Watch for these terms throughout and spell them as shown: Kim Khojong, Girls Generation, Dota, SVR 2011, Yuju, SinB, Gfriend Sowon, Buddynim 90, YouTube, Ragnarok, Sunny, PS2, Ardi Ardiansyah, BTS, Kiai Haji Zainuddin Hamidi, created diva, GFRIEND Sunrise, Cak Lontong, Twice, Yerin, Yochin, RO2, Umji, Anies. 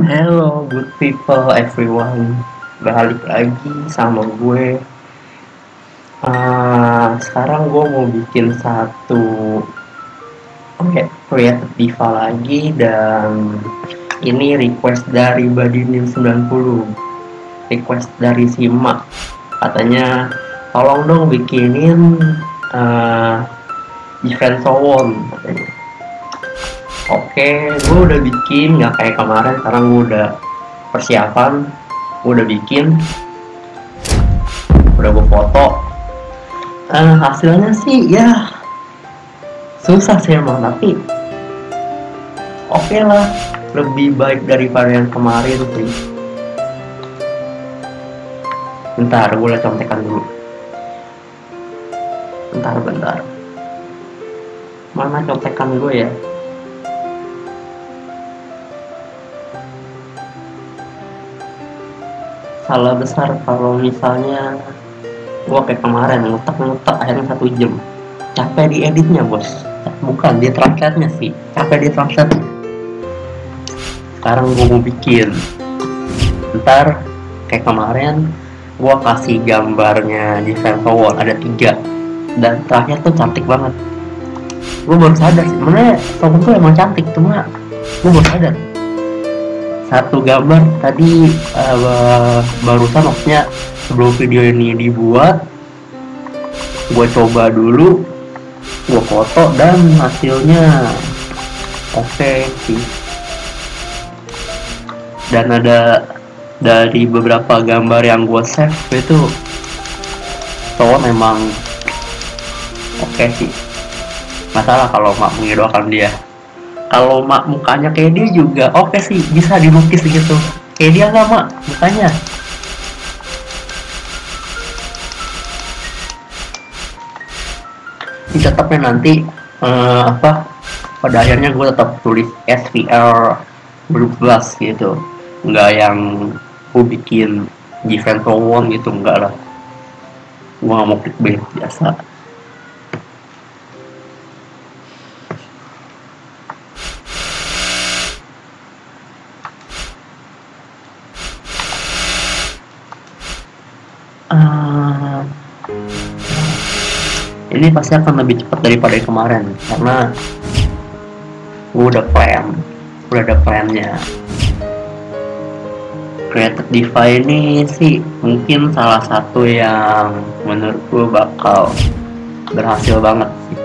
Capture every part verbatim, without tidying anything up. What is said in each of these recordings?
Hello good people everyone, balik lagi sama gue. Uh, sekarang gue mau bikin satu okay, creative diva lagi, dan ini request dari Badinin sembilan puluh, request dari Simak. Katanya tolong dong bikinin uh, Gfriend Sowon katanya. Oke, okay, gue udah bikin, nggak kayak kemarin. Sekarang gue udah persiapan, gue udah bikin, udah gue foto. Uh, hasilnya sih ya susah sih emang, tapi oke okay lah, lebih baik daripada yang kemarin sih. Bentar, gue lihat contekan dulu. Bentar, bentar. Mana contekan gue ya? Salah besar kalau misalnya gua kayak kemarin ngutak-ngutak akhirnya satu jam. Capek di editnya bos, bukan di translate-nya sih, capek di translate. Sekarang gua mau bikin, ntar kayak kemarin gua kasih gambarnya di Sowon ada tiga, dan terakhir tuh cantik banget. Gua baru sadar sih, sebenarnya Sowon tuh emang cantik, cuma gua baru sadar satu gambar tadi uh, barusan, maksudnya sebelum video ini dibuat gue coba dulu, gue foto, dan hasilnya oke okay sih. Dan ada dari beberapa gambar yang gue save itu Sowon memang oke okay sih. Masalah kalau nggak mengidoakan dia, kalau mak mukanya kayak dia juga oke okay sih, bisa dilukis gitu kayak dia nggak mak mukanya. Ini tetapnya nanti uh, apa pada akhirnya gue tetap tulis S V R berubah gitu, nggak yang gue bikin Gfriend Sowon gitu, enggak lah, gue nggak mau clickbait biasa. Ini pasti akan lebih cepat daripada yang kemarin karena gue udah plan, udah ada plannya. Creative Diva ini sih mungkin salah satu yang menurut gue bakal berhasil banget sih.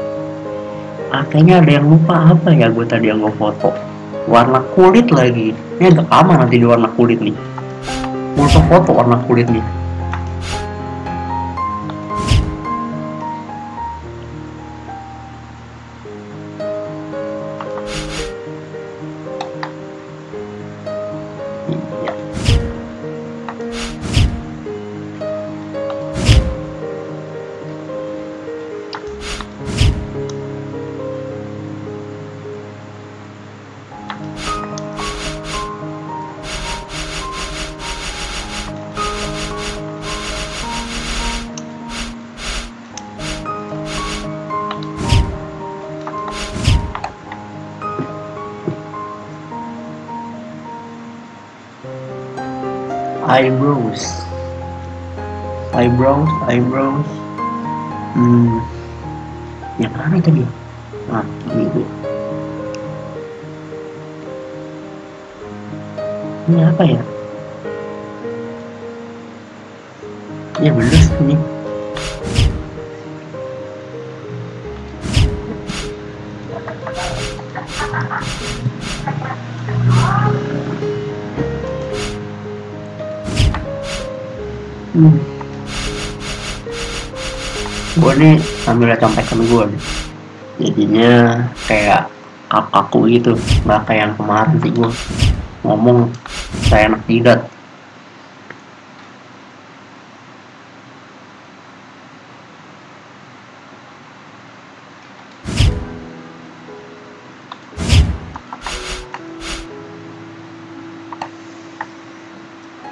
Ah, kayaknya ada yang lupa apa ya gue tadi yang gue foto, warna kulit lagi. Ini agak lama nanti di warna kulit nih, gue lupa foto warna kulit nih. Eyebrows, eyebrows, eyebrows. Hmm, yang mana tadi? Nah, gitu. Ini apa ya? Ya bener ini. Hmm. Gue nih sambil contekan gue nih, jadinya kayak kaku gitu, nggak kayak yang kemarin sih gue ngomong saya enak tidak.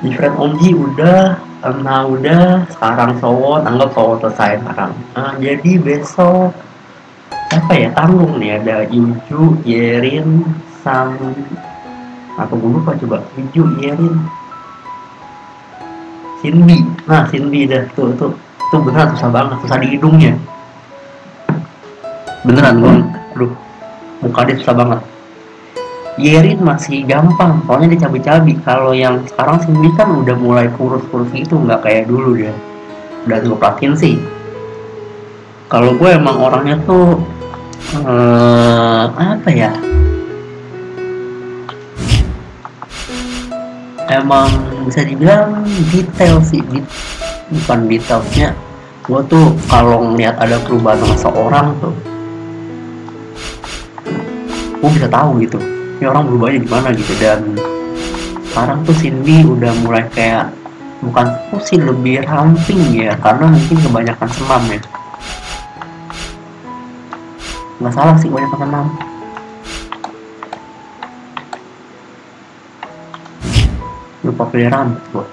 Gfriend Omji udah, Nah udah, sekarang Sowon, anggap Sowon selesai sekarang. Nah, jadi besok apa ya, tanggung nih, ada Yuju, Yerin, Sunny, Apa gue lupa coba? Video Yerin, SinB. Nah, SinB dah tuh tuh tuh beneran susah banget, susah di hidungnya. Beneran gue, aduh, muka dia susah banget. Yerin masih gampang, soalnya dia cabi-cabi. Kalau yang sekarang SinB kan udah mulai kurus-kurus gitu, nggak kayak dulu dia. Udah gue perhatiin sih. Kalau gue emang orangnya tuh uh, apa ya? Emang bisa dibilang detail sih, di, bukan detailnya. Gue tuh kalau ngeliat ada perubahan sama seorang tuh, gue bisa tahu gitu, ini orang berubahnya gimana gitu. Dan sekarang tuh SinB udah mulai kayak, bukan sih, lebih ramping ya, karena mungkin kebanyakan semam ya. Nggak salah sih, banyak semam. Lupa pilihan gua.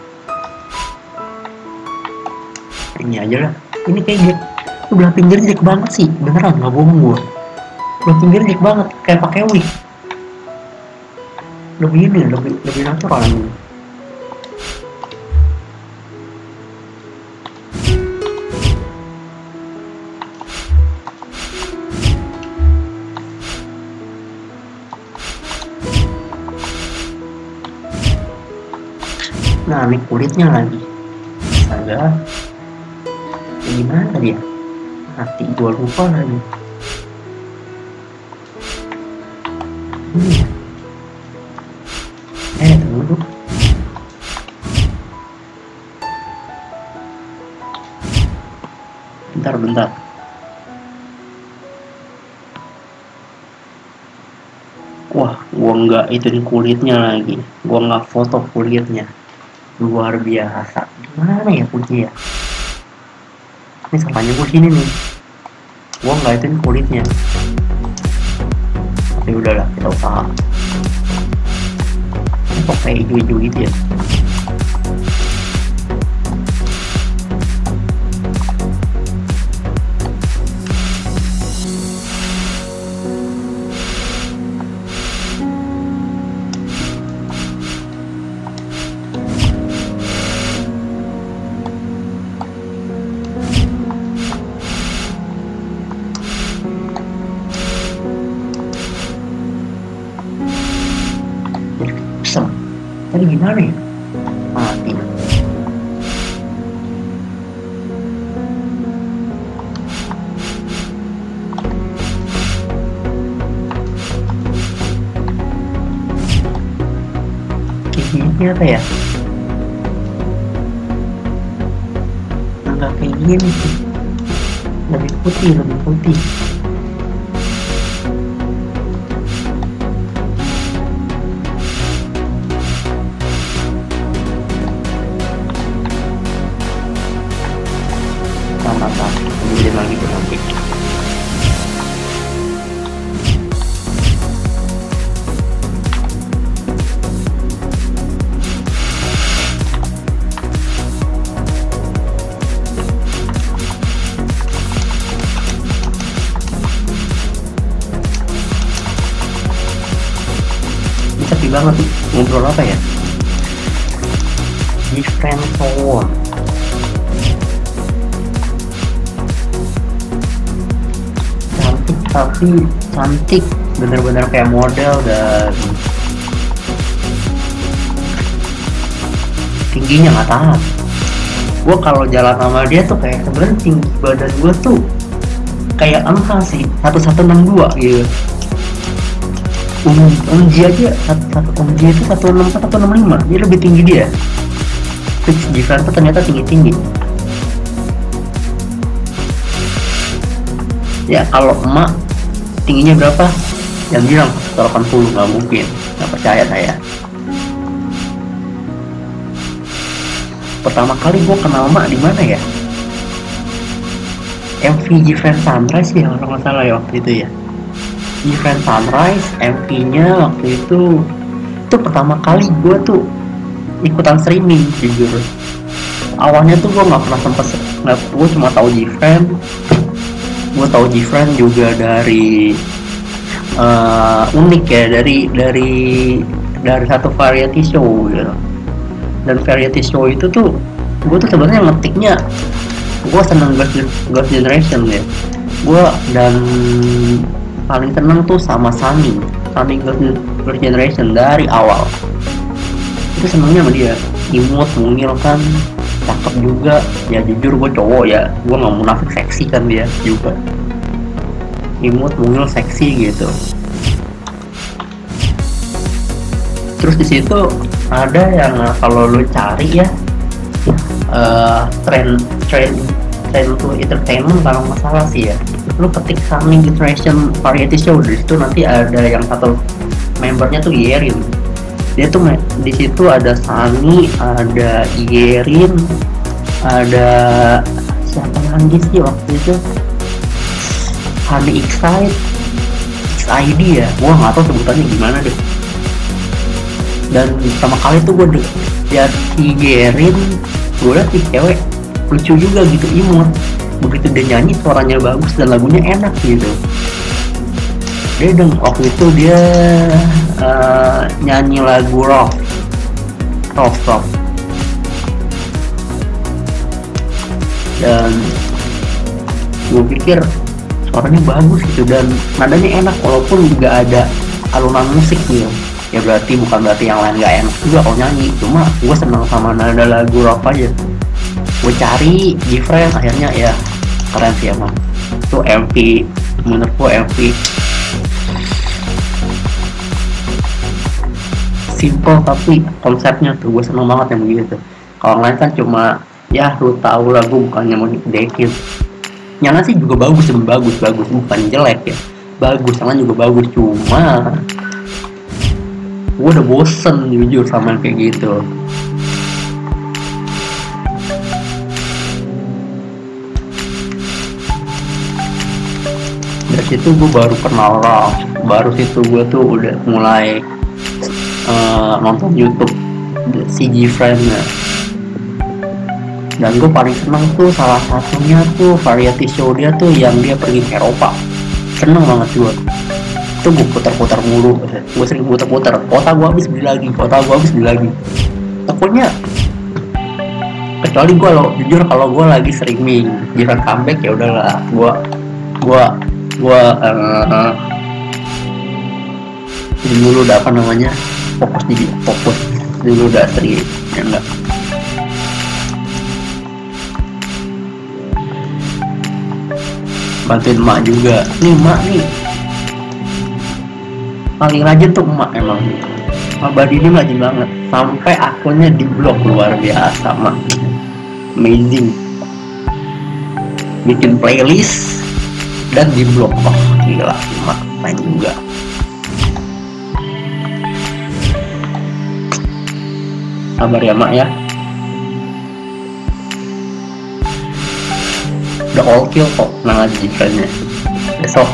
Ini aja lah. Ini kayak gitu. Belah pinggir jelek banget sih. Beneran nggak bohong gua. Belah pinggir jelek banget kayak pakai wig. Lebih ini, lebih lebih natural ini. Nah, ini kulitnya lagi. Astaga. Ya, gimana dia? Hati gua lupa lagi. Hmm. Eh, tunggu. Bentar, bentar. Wah, gua nggak ituin kulitnya lagi. Gua nggak foto kulitnya. Luar biasa, gimana ya kunci ya? Ini salahnya gue sini nih, gue nggak ituin kulitnya. Tapi udahlah, kita usaha. Ini kok kayak hijau-hijau gitu ya? Tadi gimana ya? Mati. Ini apa ya? Enggak kayak gini sih. Lebih putih, lebih putih. Banget ngobrol apa ya? Gfriend Sowon. Cantik tapi cantik, bener-bener kayak model, dan tingginya nggak tahan. Gue kalau jalan sama dia tuh kayak sebenernya tinggi badan gue tuh kayak angka sih satu satu enam dua gitu. Um, umji aja, umji itu satu enam empat, satu enam lima, dia lebih tinggi dia. Terus Gfriend tuh ternyata tinggi-tinggi. Ya kalau emak tingginya berapa? Yang bilang seratus delapan puluh, nggak mungkin, nggak percaya saya. Pertama kali gua kenal emak di mana ya? M V GFRIEND Sunrise ya, kalau nggak salah ya waktu itu ya. GFRIEND Sunrise, M V-nya waktu itu itu pertama kali gue tuh ikutan streaming jujur. Awalnya tuh gue nggak pernah sempet, nggak, gue cuma tahu GFriend. Gue tahu GFriend juga dari uh, unik ya, dari dari dari satu variety show gitu. Dan variety show itu tuh gue tuh sebenarnya ngetiknya gue seneng Girls Generation ya, gue dan paling seneng tuh sama Sunny Sunny Girls Generation dari awal. Itu senengnya sama dia, imut, mungil kan, cakep juga ya, jujur gue cowok ya, gue gak munafik, seksi kan dia juga, imut, mungil, seksi gitu. Terus di situ ada yang kalau lu cari ya uh, trend trend trend to entertainment kalau nggak salah sih ya, lu ketik Sunny Generation variety show, di situ nanti ada yang satu membernya tuh Yerin. Dia tuh di situ ada Sunny, ada Yerin, ada siapa lagi sih waktu itu, Sunny Excite X I D ya, gua nggak tahu sebutannya gimana deh. Dan pertama kali tuh gue deh liat si Yerin, gue liat sih cewek lucu juga gitu, imut, begitu dia nyanyi suaranya bagus dan lagunya enak gitu. Dia dong waktu itu dia uh, nyanyi lagu rock rock rock dan gue pikir suaranya bagus gitu dan nadanya enak walaupun nggak ada alunan musik gitu. Ya berarti bukan berarti yang lain gak enak juga kalau nyanyi, cuma gue seneng sama nada lagu rock aja. Gue cari Gfriend, akhirnya ya keren sih emang tuh M V, menurut gue M V simple tapi konsepnya tuh gue seneng banget yang begitu. Kalau lain kan cuma ya lu tahu lah, gue bukannya mau dekin, nyana sih juga bagus, bagus bagus bukan jelek ya, bagus, nyana juga bagus, cuma gue udah bosen jujur sama kayak gitu. Dari situ gue baru kenal rock, baru situ gue tuh udah mulai uh, nonton YouTube si Gfriend. Dan gue paling seneng tuh salah satunya tuh variety show dia tuh yang dia pergi ke Eropa, seneng banget gue. Itu gue putar-putar mulu, gue sering putar-putar, kota gue habis beli lagi, kota gue habis beli lagi. Takutnya kecuali gue lo jujur kalau gue lagi streaming, jika comeback ya udahlah, gue gue gue uh, dulu udah apa namanya fokus di fokus dulu udah stream ya enggak. Bantuin mak juga, nih mak nih. Paling rajin tuh emak emang, emak Badi ini rajin banget, sampai akunnya diblok, luar biasa emak, amazing, bikin playlist dan diblok, oh gila emak, main juga. Sabar ya emak ya, udah all kill kok, nah jadikannya besok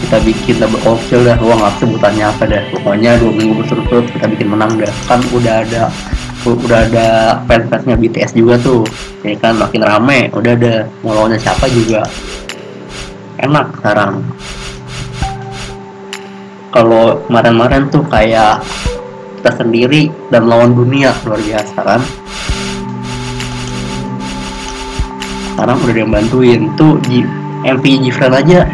kita bikin double official dah, gua nggak sebutannya apa dah, pokoknya dua minggu berturut-turut kita bikin menang dah, kan udah ada udah ada fans-fansnya B T S juga tuh, jadi kan makin rame, udah ada mau lawannya siapa juga, enak sekarang. Kalau kemarin-kemarin tuh kayak kita sendiri dan lawan dunia, luar biasa kan. Sekarang udah ada yang bantuin tuh M V Gfriend aja.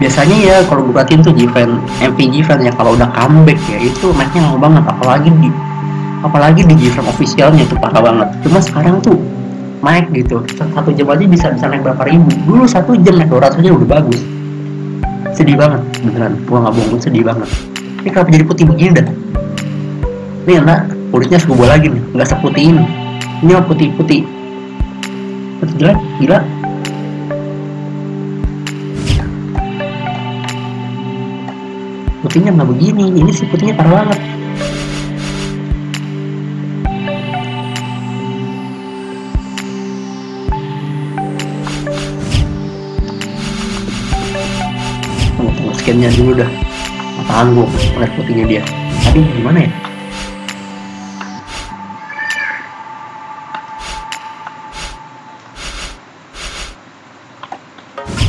Biasanya ya kalau buka tim tuh Gfriend, M V Gfriend ya kalau udah comeback ya itu matchnya mau banget, apalagi di apalagi di Gfriend officialnya itu parah banget. Cuma sekarang tuh naik gitu, satu jam aja bisa bisa naik berapa ribu, dulu satu jam naik dua ratus aja udah bagus. Sedih banget beneran, gua nggak bohong, sedih banget. Ini kenapa jadi putih begini dah? Ini enak kulitnya segubo lagi nih, nggak seputih ini. Ini mah putih putih, putih jelek, gila. Putihnya nggak begini, ini sih putihnya parah banget. Tunggu-tunggu scan-nya dulu dah, apaan gua ngeliat putihnya dia. Aduh gimana ya?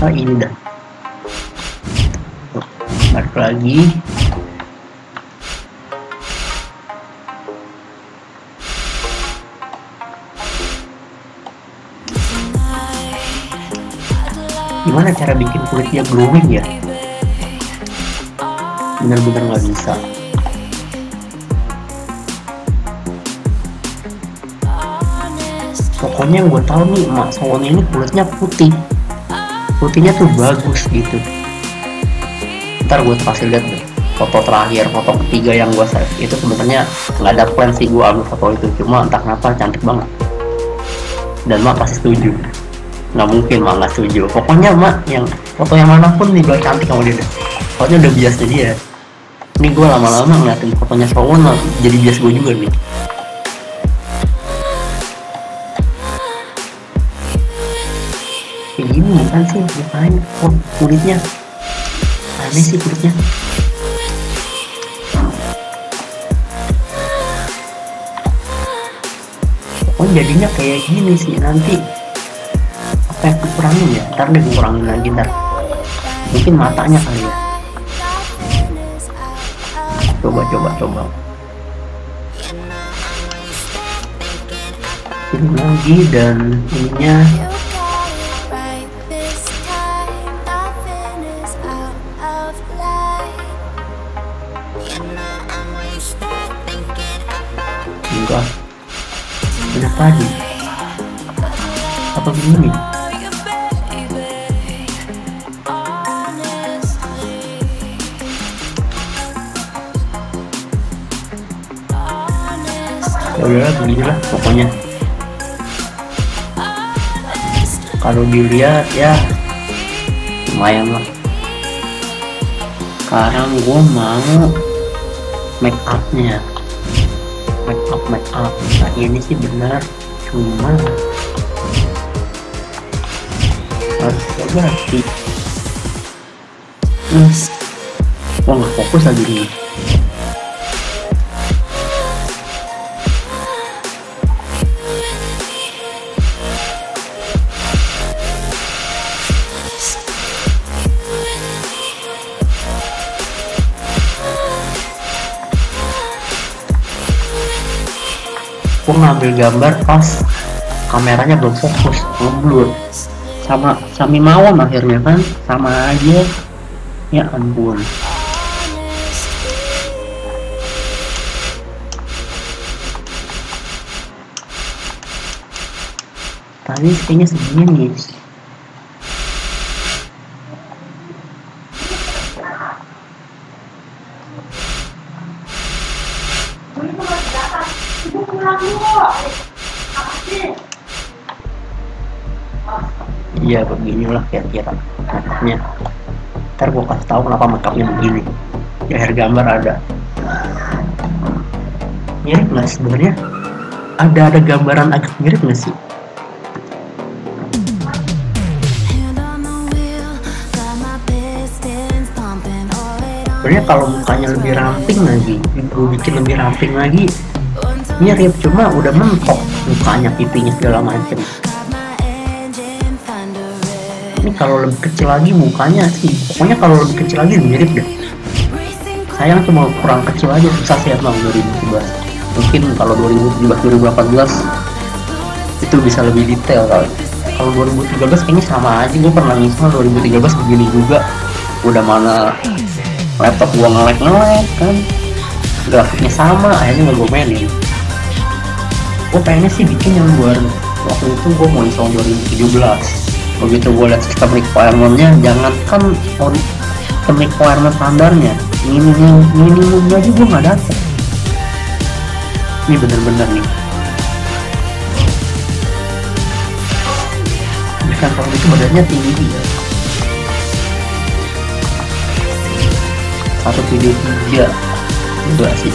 Ah ini dah, balik lagi gimana cara bikin kulitnya glowing ya? Bener-bener nggak bisa. Pokoknya yang gue tahu nih, Mak Sowon ini kulitnya putih, putihnya tuh bagus gitu. Ntar gue pasti lihat deh foto terakhir, foto ketiga yang gue save. Itu sebenarnya nggak ada plan sih gue ambil foto itu, cuma entah kenapa cantik banget. Dan Mak pasti setuju, nggak mungkin Mak nggak setuju. Pokoknya Mak yang foto yang manapun dibilang cantik sama dia deh. Soalnya udah biasnya dia. Ini gue lama-lama ngeliatin fotonya Sowon jadi bias gue juga nih. Kayak gini kan sih, ngapain kok kulitnya? Aneh sih kulitnya. Oh jadinya kayak gini sih nanti. Apa yang dikurangin ya? Ntar deh dikurangin lagi ntar. Mungkin matanya kali ya. Coba-coba-coba. Ini lagi dan ininya. Enggak. Benar tadi. Apa begini? Udah beginilah pokoknya. Kalau dilihat ya lumayan lah. Sekarang gue mau make upnya, make up make up. Nah ini sih benar, cuma harus berhati. Yes. Wah nggak fokus lagi nih. Gue ngambil gambar pas kameranya belum fokus, ngeblur sama Sami Mawon akhirnya kan, sama aja ya ampun. Tadi kayaknya segini nih. Iya beginilah kira-kira makeupnya. Ntar gue kasih tahu kenapa makeupnya begini. Di akhir gambar ada. Mirip nggak sebenarnya? Ada ada gambaran agak mirip nggak sih? Sebenarnya kalau mukanya lebih ramping lagi, gue bikin lebih ramping lagi. Mirip cuma udah mentok mukanya, pipinya segala macem. Ini kalau lebih kecil lagi mukanya sih, pokoknya kalau lebih kecil lagi mirip deh. Sayang cuma kurang kecil aja, susah lihat bang dua ribu tujuh belas. Mungkin kalau dua ribu tujuh belas dua ribu delapan belas itu bisa lebih detail kali. Kalau dua ribu tiga belas kayaknya sama aja, gue pernah misal dua ribu tiga belas begini juga. Udah mana laptop gua ngelag-ngelag kan, grafiknya sama, akhirnya gue mainin. Gue pengennya sih bikin yang baru. Waktu itu gue mau install dua ribu tujuh belas. Begitu gue lihat sistem requirement-nya, jangankan sistem requirement standarnya, minimum minimumnya aja gue nggak dapet. Ini bener-bener nih. Bukan kalau itu badannya tinggi ya. Satu video tiga, enggak sih.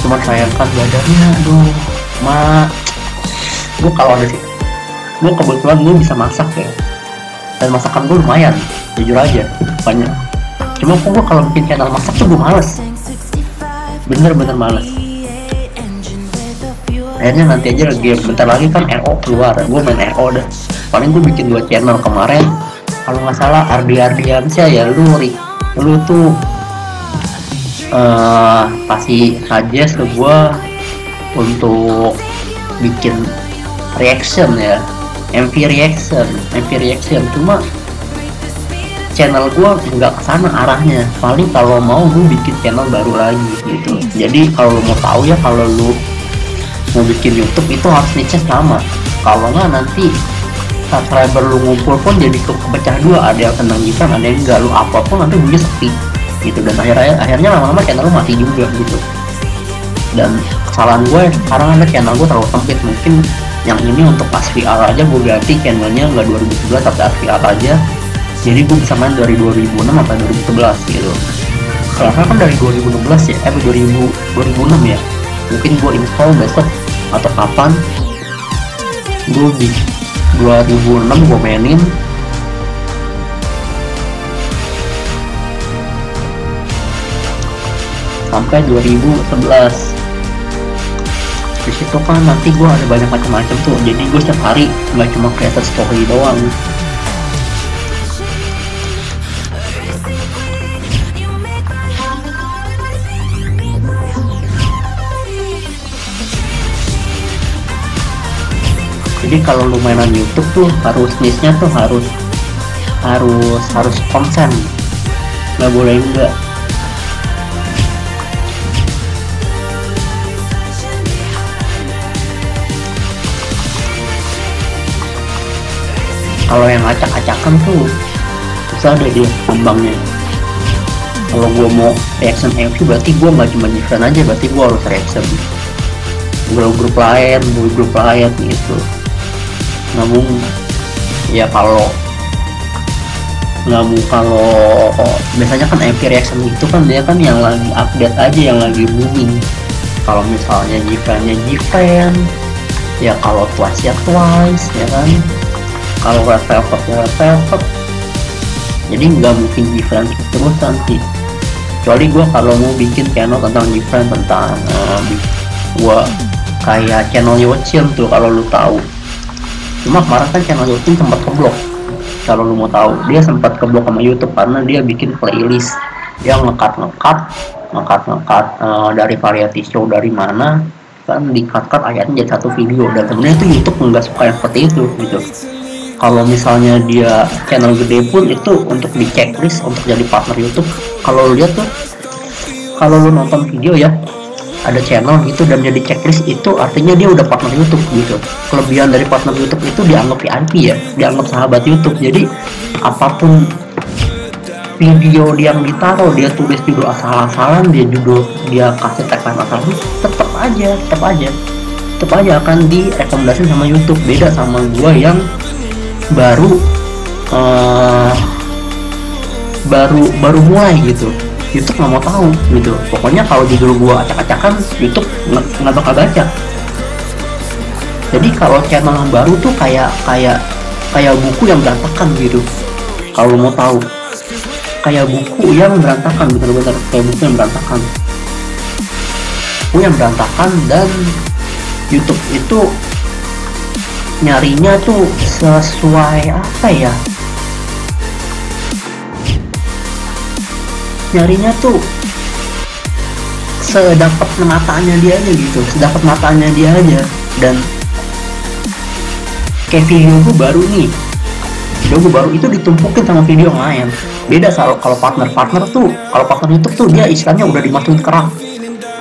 Cuma sayangkan badannya, aduh, mak. Gue kalau ada sih. Gue kebetulan gue bisa masak ya, dan masakan gue lumayan, jujur aja banyak. Cuma kok gue kalau bikin channel masak tuh gue males, bener-bener males. Akhirnya nanti aja lagi bentar lagi kan R O keluar, gue main R O dah. Paling gue bikin dua channel kemarin, kalau nggak salah Ardi Ardiansyah ya, lu lu tuh uh, pasti suggest ke gue untuk bikin reaction ya. M V reaction, M V reaction cuma channel gua nggak kesana arahnya. Paling kalau mau lu bikin channel baru lagi gitu. Jadi kalau mau tahu ya, kalau lu mau bikin YouTube itu harus niche sama. Kalau nggak nanti subscriber lu ngumpul pun jadi kepecah dua, ada yang senang gitu, ada yang enggak. Lu upload pun nanti bunyi sepi gitu, dan akhirnya akhirnya lama-lama channel lu mati juga gitu. Dan kesalahan gue sekarang ada channel gue terlalu sempit. Mungkin yang ini untuk pas V R aja gue ganti channelnya, nggak dua ribu sebelas tapi pas V R aja, jadi gue bisa main dari dua ribu enam sampai dua ribu sebelas gitu. Karena kan dari dua ribu enam belas ya, eh dua ribu enam ya, mungkin gue install besok atau kapan gue di dua ribu enam gue mainin. Sampai dua ribu sebelas disitu kan nanti gue ada banyak macam-macam tuh, jadi gue setiap hari nggak cuma creator story doang. Jadi kalau lu mainan YouTube tuh harus niche-nya tuh harus harus harus konsen, nggak boleh enggak. Kalau yang acak-acakan tuh susah deh dia kembangnya. Kalau gue mau reaction M V berarti gue nggak cuma Gfriend aja, berarti gue harus reaction grup-grup lain, grup-grup lain gitu. Namun ya kalau namun kalau biasanya kan M V reaction itu kan dia kan yang lagi update aja, yang lagi booming. Kalau misalnya Gfriend-nya Gfriend, ya kalau Twice ya Twice, ya kan. Kalau Red Velvet ya Red Velvet. Jadi nggak mungkin Gfriend terus nanti. Kecuali gue kalau mau bikin channel tentang Gfriend, tentang uh, gue kayak channel Yochin tuh kalau lu tahu. Cuma kemarin kan channel Yochin sempat keblok. Kalau lu mau tahu, dia sempat keblok sama YouTube karena dia bikin playlist yang ngekat-ngekat, ngekat-ngekat uh, dari variety show dari mana, kan dikat-kat ayatnya jadi satu video. Dan sebenarnya itu YouTube nggak suka yang seperti itu gitu. Kalau misalnya dia channel gede pun itu untuk di checklist untuk jadi partner YouTube. Kalau lu lihat tuh, kalau lu nonton video ya, ada channel gitu dan jadi checklist, itu artinya dia udah partner YouTube gitu. Kelebihan dari partner YouTube itu dianggap V I P ya, dianggap sahabat YouTube. Jadi apapun video yang ditaruh, dia tulis judul asal-asalan, dia judul dia kasih tagline asal, tetap aja, tetap aja, tetap aja akan direkomendasikan sama YouTube. Beda sama gua yang baru uh, baru baru mulai gitu. YouTube nggak mau tahu gitu. Pokoknya kalau judul gua acak-acakan, YouTube nggak bakal baca. Jadi kalau channel yang baru tuh kayak kayak kayak buku yang berantakan gitu. Kalau mau tahu, kayak buku yang berantakan, bener-bener kayak buku yang berantakan. Buku yang berantakan, dan YouTube itu nyarinya tuh sesuai apa ya, nyarinya tuh sedapat matanya dia aja gitu, sedapat matanya dia aja. Dan kayak video gue baru nih, video gue baru itu ditumpukin sama video yang lain. Beda kalau kalau partner-partner tuh, kalau partner YouTube tuh dia istilahnya udah dimasukin kerang,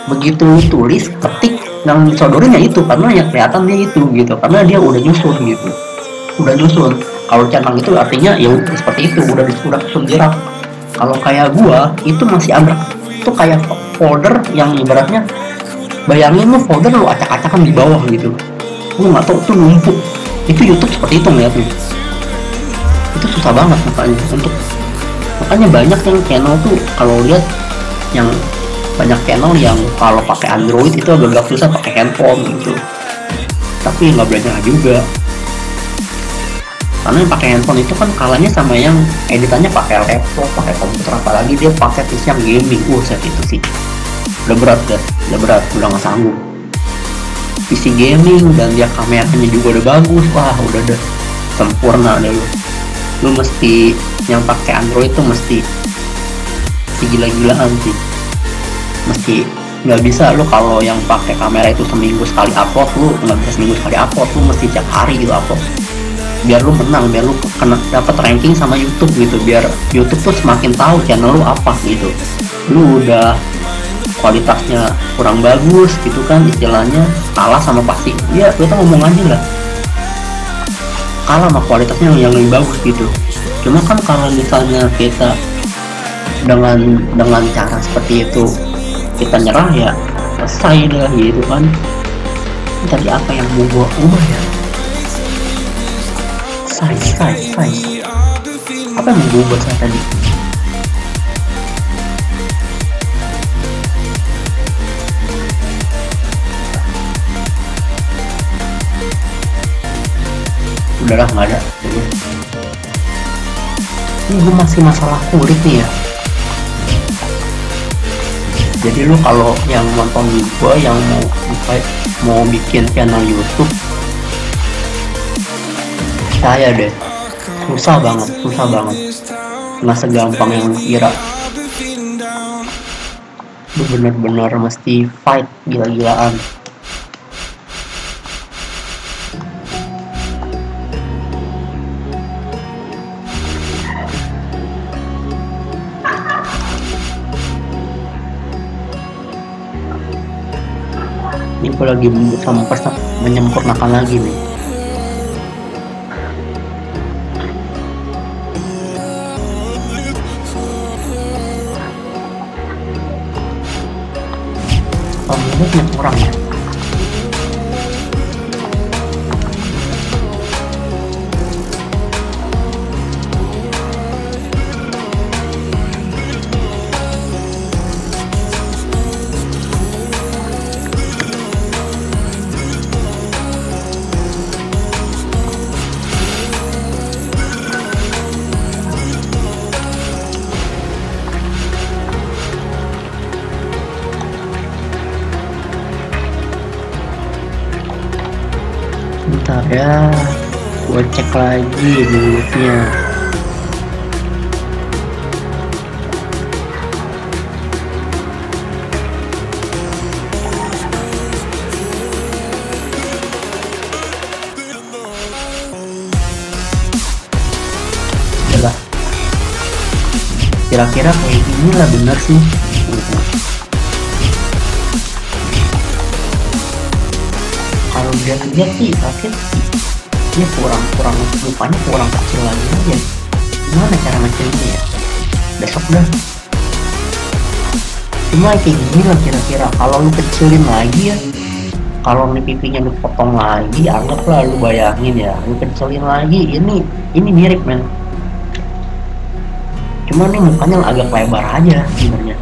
begitu tulis ketik yang disodorinnya itu, karena yang kelihatan dia itu gitu, karena dia udah nyusun gitu, udah nyusun. Kalau channel itu artinya ya seperti itu, udah disusun jarak. Kalau kayak gua itu masih under, itu kayak folder yang ibaratnya bayangin lu folder lu acak-acakan di bawah gitu, lu nggak tahu itu numpuk. Itu YouTube seperti itu ngeliatnya, itu susah banget. Makanya untuk makanya banyak yang channel tuh kalau lihat yang banyak channel yang kalau pakai Android itu agak-agak susah pakai handphone gitu. Tapi nggak belajar juga, karena yang pakai handphone itu kan kalahnya sama yang editannya pakai laptop, pakai komputer, apalagi dia pakai P C yang gaming. Uh, set itu sih udah berat deh, udah berat, udah nggak sanggup. P C gaming dan dia kameranya juga udah bagus, wah udah deh sempurna deh lu. Lu mesti yang pakai Android tuh mesti, mesti gila-gilaan sih. Mesti nggak bisa lu kalau yang pakai kamera itu seminggu sekali upload, lu nggak bisa seminggu sekali upload, lu mesti tiap hari gitu upload. biar lu menang, biar lu kena dapat ranking sama YouTube gitu, biar YouTube tuh semakin tahu channel lu apa gitu. Lu udah kualitasnya kurang bagus gitu kan, istilahnya kalah sama pasti ya, kita ngomong aja lah kalah sama kualitasnya yang lebih bagus gitu. Cuma kan kalau misalnya kita dengan dengan cara seperti itu kita nyerah ya selesai lah gitu kan. Tadi apa yang mau gua ubah ya, say say say apa yang mau gua ubah saya tadi? Udahlah nggak ada. Ini gue masih masalah kulit nih ya. Jadi lu kalau yang nonton gue yang mau mau bikin channel YouTube, saya deh susah banget, susah banget, nggak segampang yang lu kira. Lu bener-bener mesti fight gila-gilaan. Aku lagi menyempurnakan lagi nih. Oh, minusnya kurang ya. Ya, gue cek lagi minusnya. Yalah, kira-kira kayak gini lah bener sih. Kalau dia dia sih, tapi dia kurang-kurang lupanya kurang kecil lagi aja. Gimana cara ngecilnya ya? Besok dah. Cuma kayak gini lah kira-kira. Kalau lu kecilin lagi ya, kalau nih pipinya lu potong lagi, anggaplah lu bayangin ya, lu kecilin lagi. Ini ini mirip men. Cuma nih mukanya agak lebar aja sebenarnya.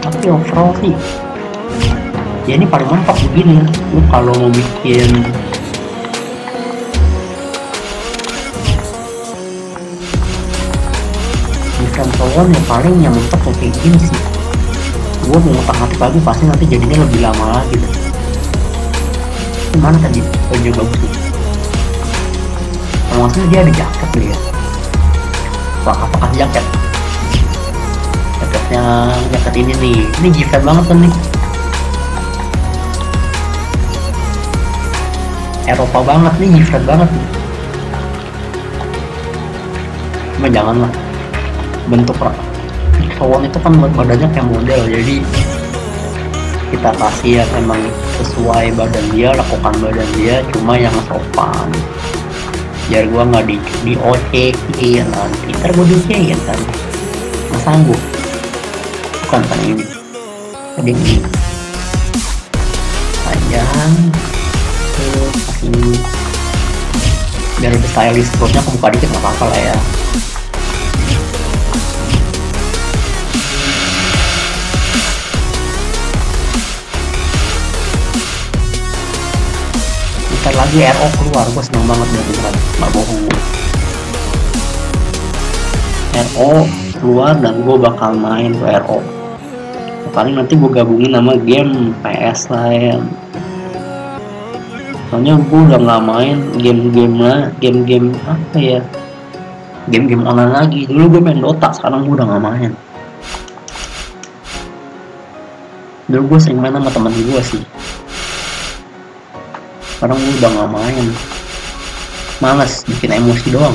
Tapi overall sih, ya ini paling mantap begini. Lu kalau mau bikin bukan Sowon yang paling yang mantap kayak gini sih. Gua mau ngotak-ngotak lagi pasti nanti jadinya lebih lama lagi. Gimana tadi? Oh iya bagus sih. Kalau maksudnya dia ada jaket nih ya. Wah apakah jaket? Jaketnya jaket ini nih. Ini Gfriend banget kan nih. Eropa banget nih, Gfriend banget nih. Cuma janganlah, bentuk Sowon itu kan badannya kayak model, jadi kita kasih yang emang sesuai badan dia, lakukan badan dia, cuma yang sopan. Biar gua nggak di di ocekin nanti, ntar gua diocekin kan, nggak sanggup. Bukan kan ini, tadi ini panjang. Ini biar lebih stylish, terusnya aku buka dikit nggak apa-apa lah ya. Bentar lagi R O keluar, gue seneng banget beneran, nggak bohong. R O keluar dan gue bakal main ke R O. Paling nanti gue gabungin nama game P S lah ya. Soalnya gue udah nggak main game-game lah, game-game apa ya, game-game online lagi. Dulu gue main Dota, sekarang gue udah nggak main. Dulu gue sering main sama temen gue sih. sekarang gue udah nggak main, malas, bikin emosi doang.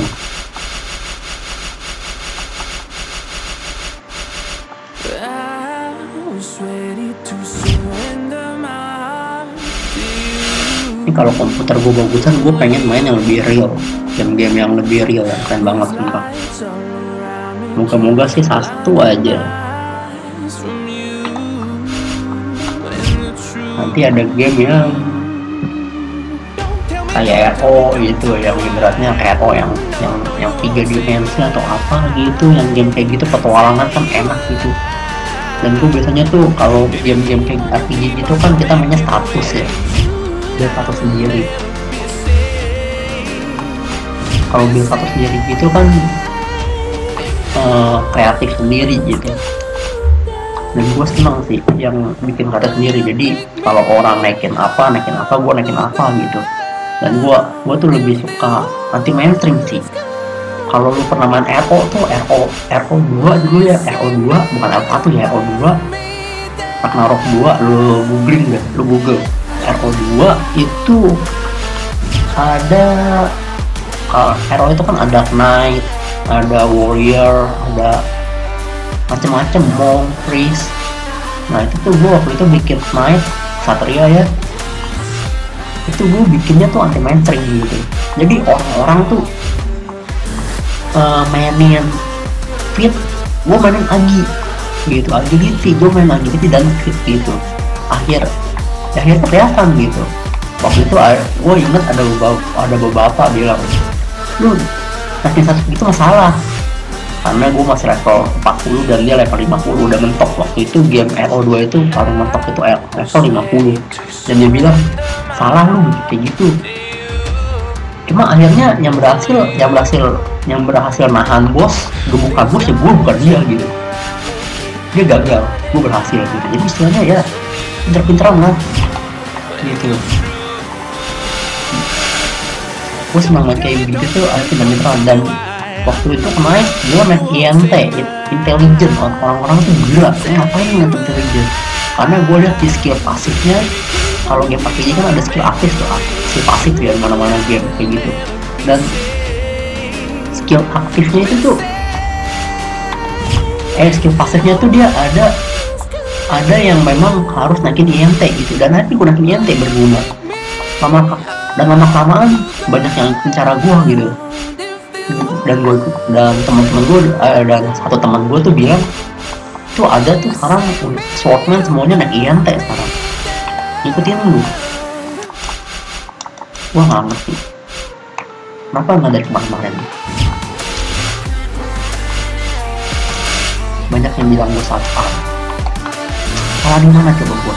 Ini kalau komputer gue bagusan, gue pengen main yang lebih real, yang game yang lebih real, yang keren banget sumpah. Moga-moga sih satu aja. Nanti ada game yang kayak R O gitu, yang ibaratnya R O yang yang yang tiga dimensi atau apa gitu, yang game kayak gitu petualangan kan enak gitu. Dan gue biasanya tuh kalau game-game kayak R P G gitu kan kita mainnya status ya, build status sendiri. Kalau build status sendiri gitu kan uh, kreatif sendiri gitu. Dan gue seneng sih yang bikin karya sendiri, jadi kalau orang naikin apa, naikin apa, gue naikin apa gitu. Dan gue gue tuh lebih suka nanti main stream sih. Kalau lu pernah main R O tuh R O R O dua dulu ya, R O dua bukan R O satu ya, R O dua Ragnarok dua, lu googling deh, lu google R O dua itu ada uh, R O itu kan ada knight, ada warrior, ada macam-macam, monk, priest. Nah itu tuh gua waktu itu bikin knight, satria ya, itu gua bikinnya tuh anti mainstream gitu. Jadi orang-orang tuh Uh, mainin fit, gue mainin agi gitu, agility, gue main agility dan fit gitu. Akhir, akhir kelihatan gitu. Waktu itu gue inget ada beberapa ada beberapa bilang, lu naikin satu itu masalah, karena gue masih level empat puluh dan dia level lima puluh, udah mentok. Waktu itu game R O dua itu paling mentok itu level lima puluh, dan dia bilang salah lu kayak gitu. Cuma akhirnya yang berhasil, yang berhasil, yang berhasil nahan bos, gemukan bos ya gue, bukan dia gitu. Dia gagal, gue berhasil gitu. Jadi istilahnya ya pinter-pinteran lah gitu. Gue senang banget kayak begitu tuh, akhirnya pinter-pinteran. Dan waktu itu kemarin gue main I N T, intelligent, orang-orang tuh gila, ngapain ngeliat intelligent? Karena gue lihat di skill pasifnya, kalau game R P G kan ada skill aktif tuh, skill pasif ya mana-mana game kayak gitu. Dan skill aktifnya itu tuh, eh skill pasifnya tuh dia ada ada yang memang harus naikin I M T gitu. Dan nanti gue naikin I M T berguna. Lama dan lama-lamaan banyak yang ikut cara gue gitu. Dan gue dan teman-teman gue dan satu teman gue tuh bilang tuh ada tuh sekarang swordman semuanya naik I M T sekarang. Ikutin lu, gua nggak ngerti kenapa nggak dari kemarin-kemarin. Banyak yang bilang gua salah, salah di mana coba gua?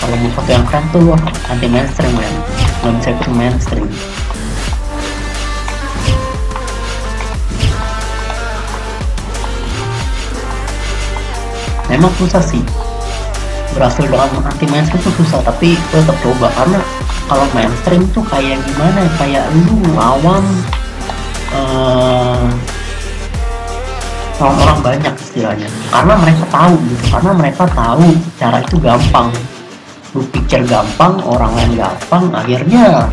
Kalau mau foto yang keren tuh wah anti mainstream kan, nggak bisa ikut mainstream. Memang susah sih, berhasil dengan anti mainstream tuh susah, tapi gue tetap coba. Karena kalau mainstream tuh kayak gimana, kayak lu lawan uh, orang-orang banyak istilahnya. Karena mereka tahu gitu, karena mereka tahu cara itu gampang. Lu pikir gampang, orang lain gampang, akhirnya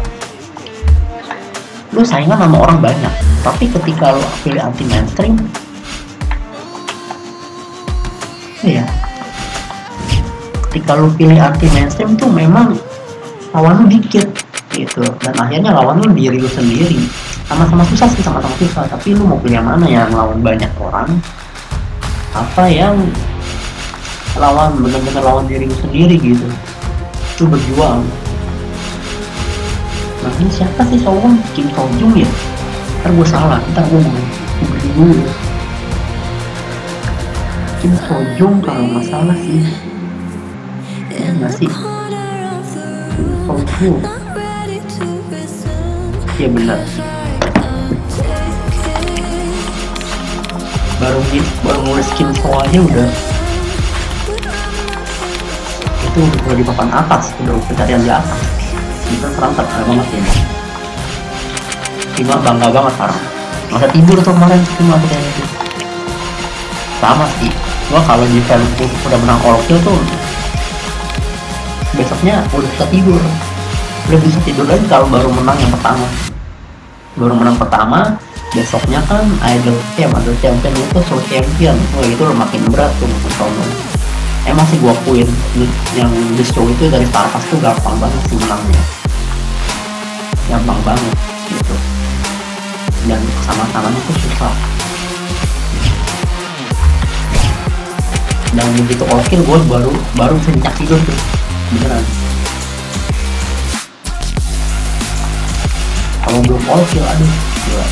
lu saingan sama orang banyak. Tapi ketika lu pilih anti mainstream, ya ketika lu pilih anti mainstream tuh memang lawan lu dikit gitu, dan akhirnya lawan lu diri lu sendiri. Sama-sama susah sih, sama-sama susah, tapi lu mau pilih yang mana, yang lawan banyak orang apa yang lawan benar-benar lawan diri lu sendiri gitu, lu berjuang. Nah ini siapa sih Sowon? Kim Khojong ya? Ntar gue salah, ntar gue mau Kim Khojong kalau nggak salah sih, ya nggak sih? Kim Khojong, ya benar. Baru baru nulis Kim Khojong aja udah, itu udah di papan atas, udah pencarian di atas. Kita sekarang terkenal banget ya. Cuma bangga banget sekarang. Masa tidur tuh kemarin cuma pencarian itu. Sama sih. Gua kalau Gfriend udah menang all kill tuh besoknya udah bisa tidur, udah bisa tidur lagi kalau baru menang yang pertama. Baru menang pertama, besoknya kan idol champ, idol champion itu soul champion. Wah itu makin berat tuh musuh Sowon. Emang sih gua akuin yang di show itu dari Starpass tuh gampang banget sih menangnya, gampang banget gitu. Dan sama-samanya tuh susah. Dan begitu oke gue baru baru bisa nyenyak tidur tuh beneran. Kalau belum oke, aduh gila.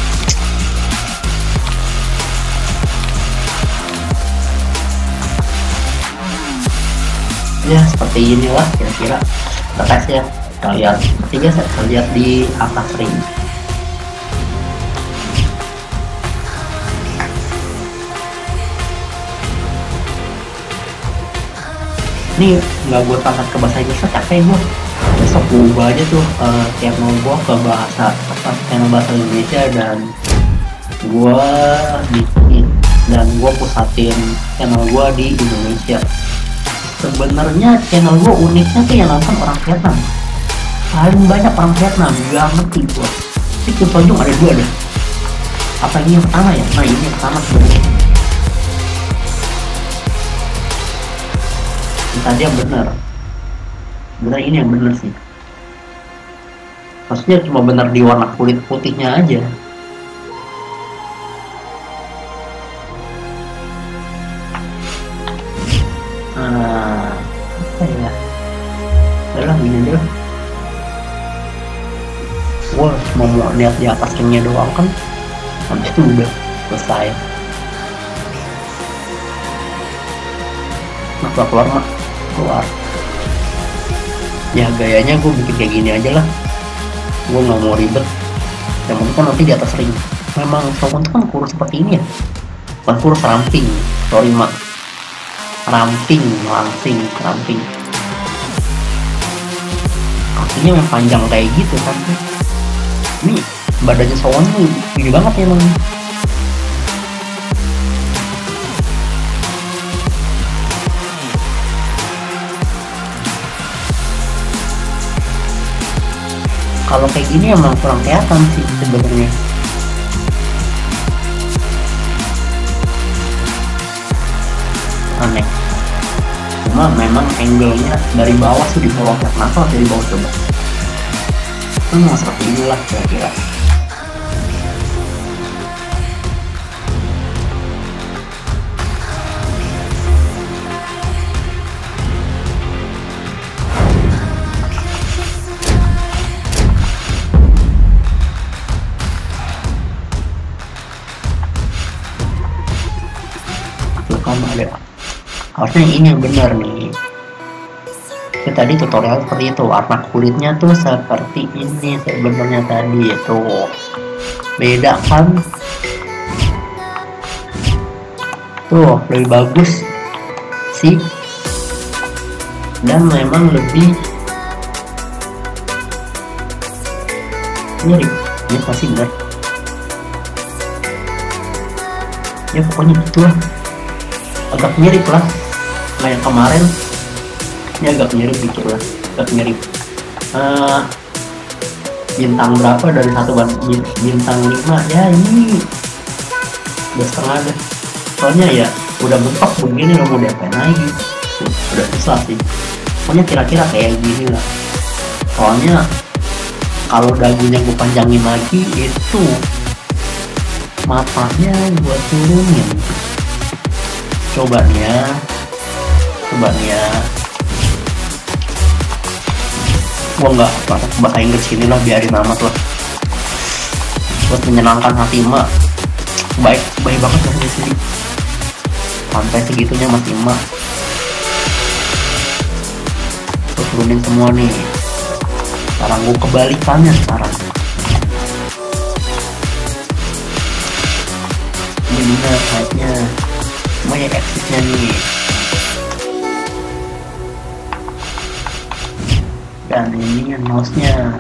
Ya seperti inilah kira-kira terkasih ya kalian ketiga saya terlihat di atas ring. Ini nggak gue pasang ke bahasa Inggris, capek gue. Besok gue ubah aja tuh uh, tiap mau gue ke bahasa channel bahasa Indonesia, dan gue bikin dan gue pusatin channel gue di Indonesia. Sebenarnya channel gue uniknya tuh yang nonton orang Vietnam, paling banyak orang Vietnam. Gak ngerti gue si Kim Khojong ada dua deh, apa ini yang pertama ya? Nah ini yang pertama sebenarnya. Tadi yang bener, bener ini yang bener sih. Maksudnya cuma bener di warna kulit putihnya aja. Ah, apa ya? Udah gini deh. Wah, mau lihat di atas ringnya doang kan? Habis itu udah selesai. Nah, keluar mah. Keluar ya gayanya gue bikin kayak gini aja lah, gue nggak mau ribet. Yang penting kan nanti di atas ring. Memang Sowon kan kurus seperti ini ya, bukan kurus ramping, sorry mak, ramping langsing ramping, kakinya yang panjang kayak gitu kan. Ini badannya Sowon tuh gede banget ya emang. Kalau kayak gini emang kurang kelihatan sih sebenarnya. Aneh. Cuma memang angle-nya dari bawah sih di bawah. Kenapa dari bawah coba? Memang seperti inilah kira-kira. Harusnya ini yang benar nih. Itu tadi tutorial seperti itu, warna kulitnya tuh seperti ini sebenarnya tadi itu. Beda kan? Tuh lebih bagus sih. Dan memang lebih mirip. Ini pasti benar. Ya pokoknya gitu lah. Agak mirip lah nah yang kemarin, ini agak mirip dikit lah, agak mirip. Uh, bintang berapa dari satu bintang lima ya, ini udah setengah deh soalnya ya udah bentuk begini loh, mau diapain lagi udah susah sih. Pokoknya kira-kira kayak gini lah, soalnya kalau dagunya gue panjangin lagi itu matanya gue turunin. Coba nih ya, coba nih ya, gua nggak pakai bahasa Inggris ini lah, biarin amat lah buat menyenangkan hati emak. Baik, baik banget ya di sini sampai segitunya masih emak. Terus turunin semua nih, sekarang gua kebalikannya sekarang. Ini bener saatnya banyak exitnya nih, dan ini mouse nya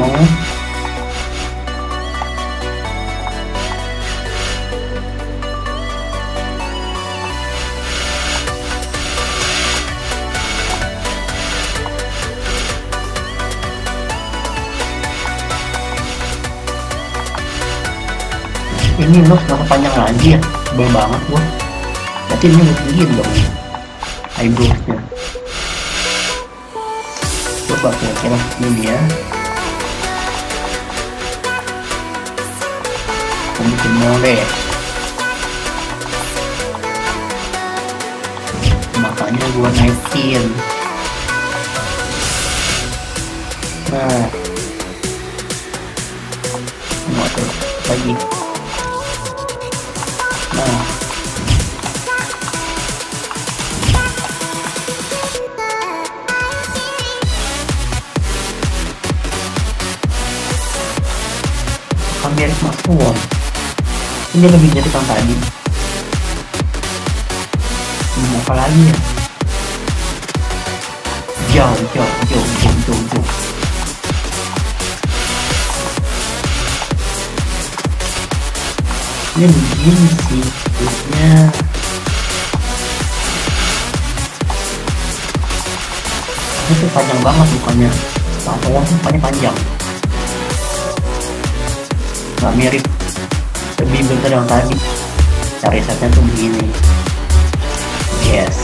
mau ini notes bakal panjang lagi ya, tebal banget gua. Berarti ini udah tinggiin dong eyebrowsnya. Coba kira-kira ini ya, kamu bikin mode ya. Makanya gua naikin. Nah, mau tuh lagi. Nah, kamera smartphone ini lebih dari tahun tadi. Mau apa lagi ya? Jauh, jauh, jauh, jauh, jauh, jauh. Ini begini sih, tipsnya. Ini tuh panjang banget bukannya. Smartphone tuh panjang panjang. Gak mirip. Lebih bentar yang tadi. Cari setnya tuh begini. Yes.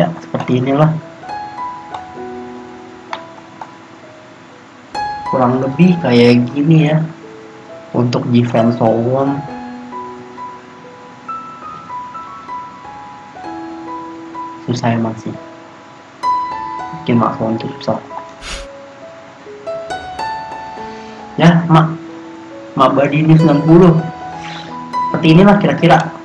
Ya, seperti inilah. Kurang lebih kayak gini ya untuk Gfriend Sowon. Susah emang sih bikin Mak Sowon tuh susah ya. Mak Mak Badi ini sembilan puluh. Seperti inilah kira-kira.